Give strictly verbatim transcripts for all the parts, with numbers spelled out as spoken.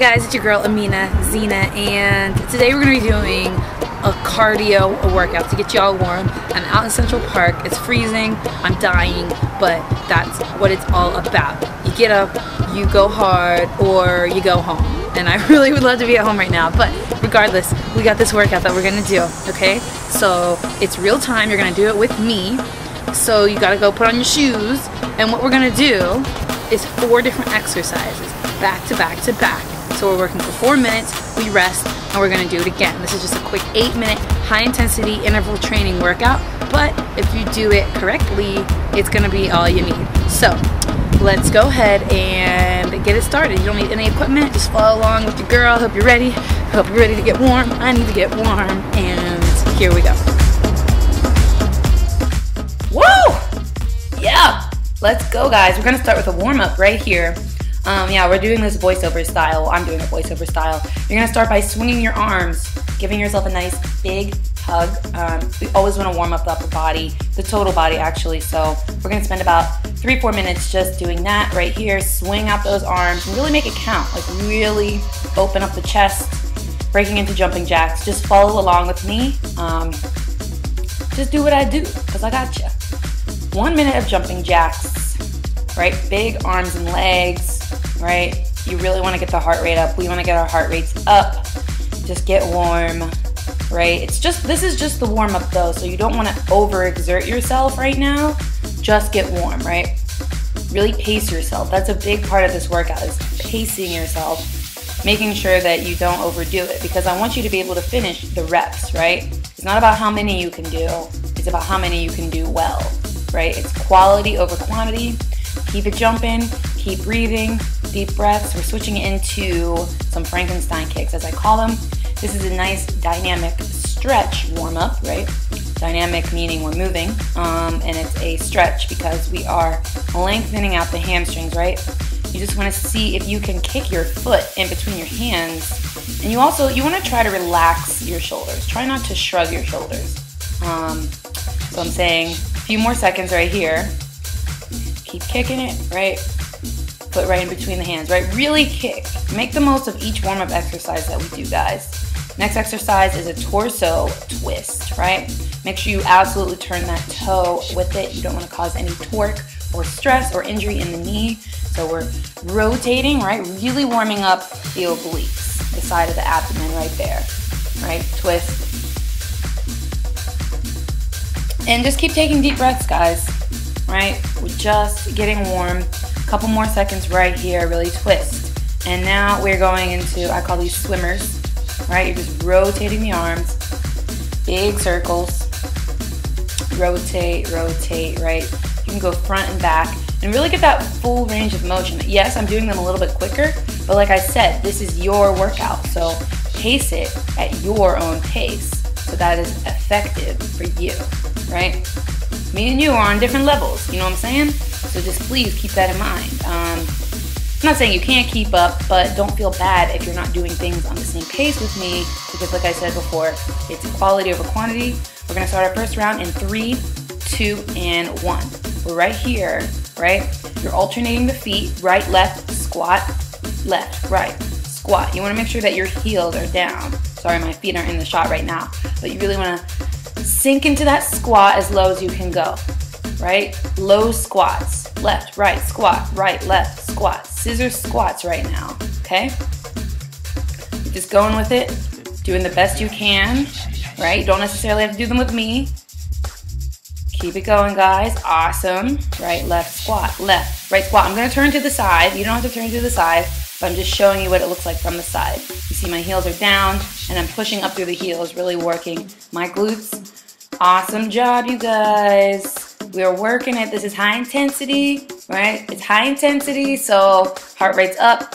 Hey guys, it's your girl aminazena, and today we're going to be doing a cardio workout to get y'all warm. I'm out in Central Park, it's freezing, I'm dying, but that's what it's all about. You get up, you go hard, or you go home. And I really would love to be at home right now, but regardless, we got this workout that we're going to do, okay? So it's real time, you're going to do it with me, so you got to go put on your shoes, and what we're going to do is four different exercises, back to back to back. So we're working for four minutes, we rest, and we're gonna do it again. This is just a quick eight minute high intensity interval training workout, but if you do it correctly, it's gonna be all you need. So let's go ahead and get it started. You don't need any equipment, just follow along with your girl. Hope you're ready, hope you're ready to get warm. I need to get warm, and here we go. Woo! Yeah! Let's go, guys. We're gonna start with a warm up right here. Um, yeah, we're doing this voiceover style. I'm doing a voiceover style. You're gonna start by swinging your arms, giving yourself a nice big hug. Um, we always wanna warm up the upper body, the total body actually, so we're gonna spend about three, four minutes just doing that right here. Swing out those arms and really make it count, like really open up the chest, breaking into jumping jacks. Just follow along with me. Um, just do what I do, because I got you. One minute of jumping jacks, right? Big arms and legs. Right? You really want to get the heart rate up. We want to get our heart rates up. Just get warm, right? It's just, this is just the warm up though, so you don't want to overexert yourself right now. Just get warm, right? Really pace yourself. That's a big part of this workout, is pacing yourself, making sure that you don't overdo it, because I want you to be able to finish the reps, right? It's not about how many you can do, it's about how many you can do well, right? It's quality over quantity. Keep it jumping, keep breathing, deep breaths. We're switching into some Frankenstein kicks, as I call them. This is a nice dynamic stretch warm-up, right? Dynamic meaning we're moving, um, and it's a stretch because we are lengthening out the hamstrings, right? You just want to see if you can kick your foot in between your hands. And you also, you want to try to relax your shoulders. Try not to shrug your shoulders. Um, so I'm saying a few more seconds right here. Keep kicking it, right? Foot right in between the hands, right? Really kick. Make the most of each warm-up exercise that we do, guys. Next exercise is a torso twist, right? Make sure you absolutely turn that toe with it. You don't want to cause any torque or stress or injury in the knee. So we're rotating, right? Really warming up the obliques, the side of the abdomen right there, right? Twist. And just keep taking deep breaths, guys. Right? We're just getting warm. A couple more seconds right here, really twist. And now we're going into, I call these swimmers, right? You're just rotating the arms, big circles, rotate, rotate, right? You can go front and back and really get that full range of motion. Yes, I'm doing them a little bit quicker, but like I said, this is your workout, so pace it at your own pace so that is effective for you, right? Me and you are on different levels, you know what I'm saying? So just please keep that in mind. Um, I'm not saying you can't keep up, but don't feel bad if you're not doing things on the same pace with me, because like I said before, it's quality over quantity. We're gonna start our first round in three, two, and one. We're right here, right? You're alternating the feet, right, left, squat, left, right, squat. You wanna make sure that your heels are down. Sorry, my feet aren't in the shot right now, but you really wanna sink into that squat as low as you can go, right? Low squats, left, right, squat, right, left, squat. Scissor squats right now, okay? You're just going with it, doing the best you can, right? You don't necessarily have to do them with me. Keep it going, guys, awesome. Right, left, squat, left, right, squat. I'm gonna turn to the side. You don't have to turn to the side, but I'm just showing you what it looks like from the side. You see my heels are down, and I'm pushing up through the heels, really working my glutes. Awesome job, you guys. We are working it. This is high intensity, right? It's high intensity, so heart rate's up,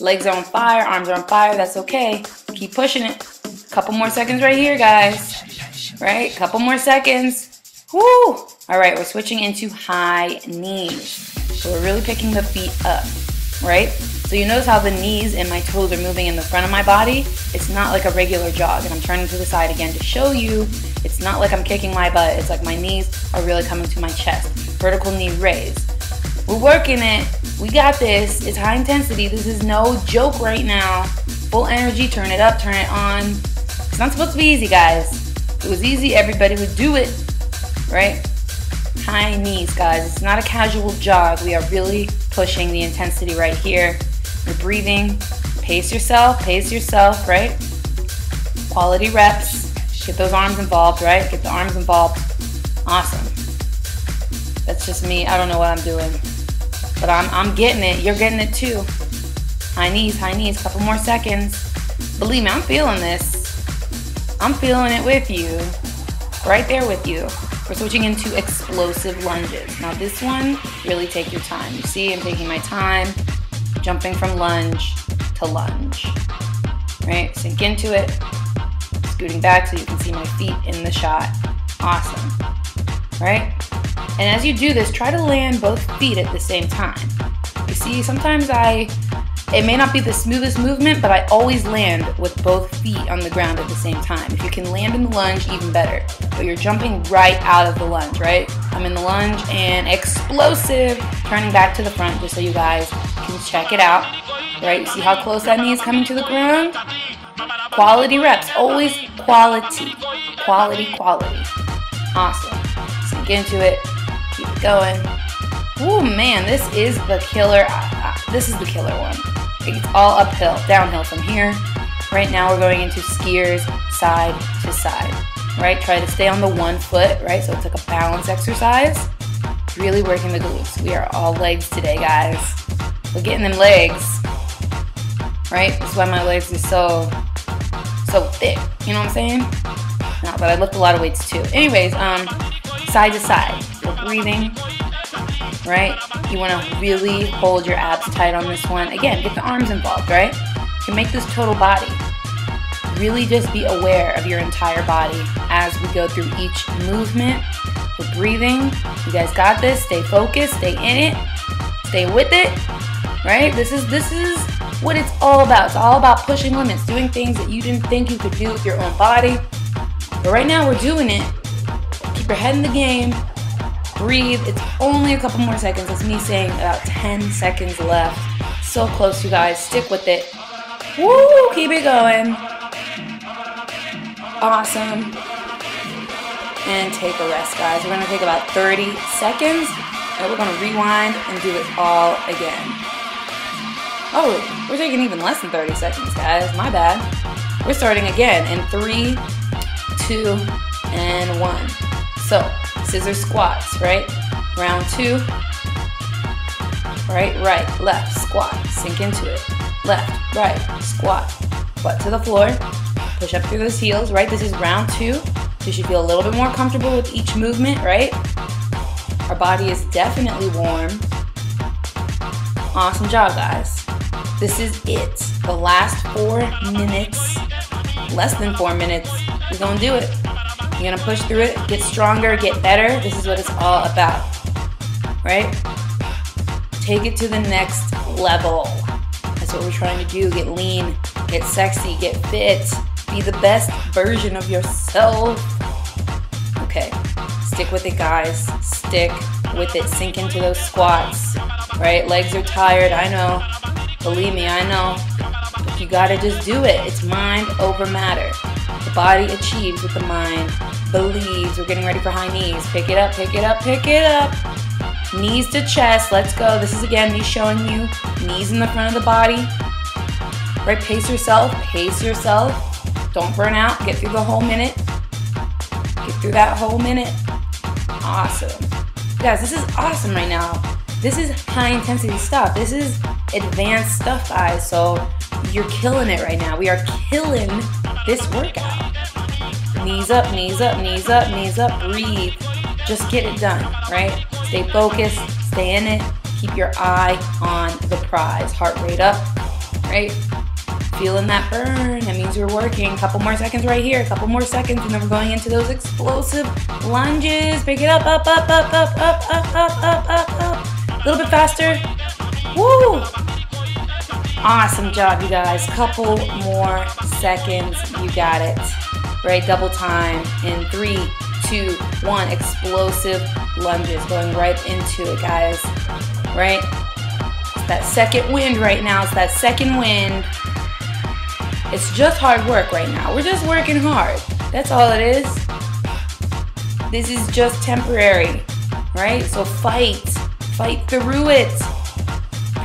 legs are on fire, arms are on fire. That's okay. Keep pushing it. Couple more seconds right here, guys. Right? Couple more seconds. Woo! All right, we're switching into high knees. So we're really picking the feet up, right? So you notice how the knees and my toes are moving in the front of my body? It's not like a regular jog, and I'm turning to the side again to show you it's not like I'm kicking my butt, it's like my knees are really coming to my chest. Vertical knee raise. We're working it, We got this. It's high intensity. This is no joke right now. Full energy. Turn it up. Turn it on. It's not supposed to be easy, guys. If it was easy, everybody would do it, right? High knees, guys. It's not a casual jog. We are really pushing the intensity right here. You're breathing. Pace yourself. Pace yourself, right? Quality reps. Just get those arms involved, right? Get the arms involved. Awesome. That's just me. I don't know what I'm doing. But I'm, I'm getting it. You're getting it too. High knees, high knees. Couple more seconds. Believe me, I'm feeling this. I'm feeling it with you. Right there with you. We're switching into explosive lunges. Now this one, really take your time. You see, I'm taking my time, jumping from lunge to lunge. Right? Sink into it. Scooting back so you can see my feet in the shot. Awesome. Right? And as you do this, try to land both feet at the same time. You see, sometimes I, it may not be the smoothest movement, but I always land with both feet on the ground at the same time. If you can land in the lunge, even better. But you're jumping right out of the lunge, right? I'm in the lunge and explosive, turning back to the front just so you guys can check it out, right? You see how close that knee is coming to the ground? Quality reps, always quality, quality, quality. Awesome. Sink into it. Keep it going. Oh man, this is the killer. This is the killer one. It's all uphill, downhill from here. Right now we're going into skiers side to side. Right? Try to stay on the one foot, right? So it's like a balance exercise. Really working the glutes. We are all legs today, guys. We're getting them legs. Right? That's why my legs are so so thick. You know what I'm saying? Not that I lift a lot of weights too. Anyways, um, side to side. You're breathing, right? You want to really hold your abs tight on this one. Again, get the arms involved, right? You can make this total body. Really just be aware of your entire body as we go through each movement. We're breathing. You guys got this. Stay focused. Stay in it. Stay with it, right? This is, this is what it's all about. It's all about pushing limits, doing things that you didn't think you could do with your own body. But right now we're doing it. Keep your head in the game. Breathe. It's only a couple more seconds. It's me saying about ten seconds left. So close, you guys. Stick with it. Woo! Keep it going. Awesome. And take a rest, guys. We're going to take about thirty seconds. And we're going to rewind and do it all again. Oh, we're taking even less than thirty seconds, guys. My bad. We're starting again in three, two, and one. So, scissor squats, right? Round two. Right, right, left, squat. Sink into it. Left, right, squat. Butt to the floor. Push up through those heels, right? This is round two. So you should feel a little bit more comfortable with each movement, right? Our body is definitely warm. Awesome job, guys. This is it. The last four minutes, less than four minutes, we're gonna do it. You're gonna push through it, get stronger, get better. This is what it's all about, right? Take it to the next level. That's what we're trying to do. Get lean, get sexy, get fit. Be the best version of yourself. Okay, stick with it, guys. Stick with it. Sink into those squats, right? Legs are tired, I know. Believe me, I know. But you gotta just do it. It's mind over matter. The body achieves what the mind believes. We're getting ready for high knees. Pick it up, pick it up, pick it up. Knees to chest. Let's go. This is, again, me showing you knees in the front of the body. Right, pace yourself. Pace yourself. Don't burn out. Get through the whole minute. Get through that whole minute. Awesome. Guys, this is awesome right now. This is high-intensity stuff. This is advanced stuff, guys. So you're killing it right now. We are killing this workout. Knees up, knees up, knees up, knees up. Breathe. Just get it done, right? Stay focused. Stay in it. Keep your eye on the prize. Heart rate up, right? Feeling that burn. That means you're working. A couple more seconds right here. A couple more seconds, and then we're going into those explosive lunges. Pick it up, up, up, up, up, up, up, up, up, up, up. A little bit faster. Woo! Awesome job, you guys. Couple more seconds. You got it. Right? Double time in three, two, one. Explosive lunges. Going right into it, guys. Right? It's that second wind right now. It's that second wind. It's just hard work right now. We're just working hard. That's all it is. This is just temporary, right? So fight. Fight through it.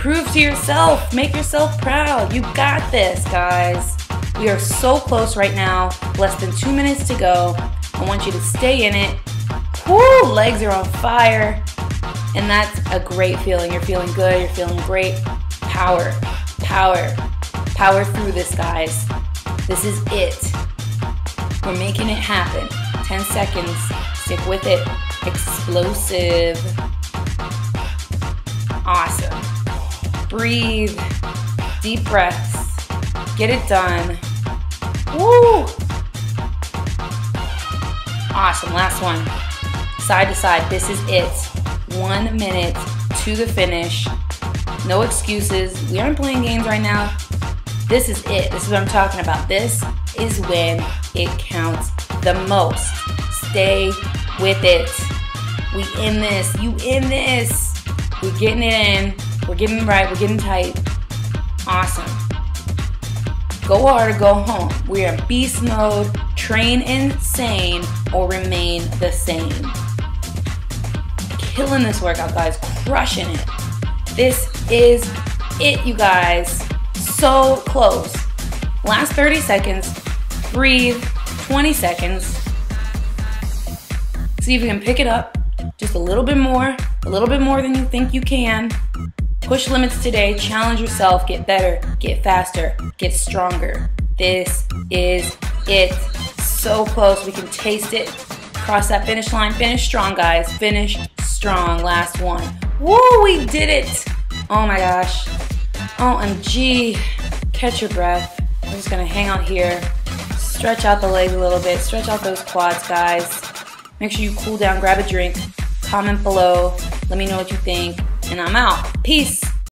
Prove to yourself. Make yourself proud. You got this, guys. We are so close right now. Less than two minutes to go. I want you to stay in it. Woo! Legs are on fire. And that's a great feeling. You're feeling good. You're feeling great. Power. Power. Power through this, guys. This is it. We're making it happen. ten seconds. Stick with it. Explosive. Awesome. Breathe. Deep breaths. Get it done. Woo! Awesome. Last one. Side to side. This is it. One minute to the finish. No excuses. We aren't playing games right now. This is it. This is what I'm talking about. This is when it counts the most. Stay with it. We in this. You in this. We're getting it in. We're getting it right. We're getting tight. Awesome. Go hard or go home. We're in beast mode. Train insane or remain the same. Killing this workout, guys. Crushing it. This is it, you guys. So close. Last thirty seconds. Breathe. twenty seconds. See if you can pick it up. Just a little bit more. A little bit more than you think you can. Push limits today. Challenge yourself. Get better. Get faster. Get stronger. This is it. So close. We can taste it. Cross that finish line. Finish strong, guys. Finish strong. Last one. Woo, we did it. Oh my gosh. O M G. Catch your breath. I'm just going to hang out here. Stretch out the legs a little bit. Stretch out those quads, guys. Make sure you cool down. Grab a drink. Comment below. Let me know what you think. And I'm out. Peace.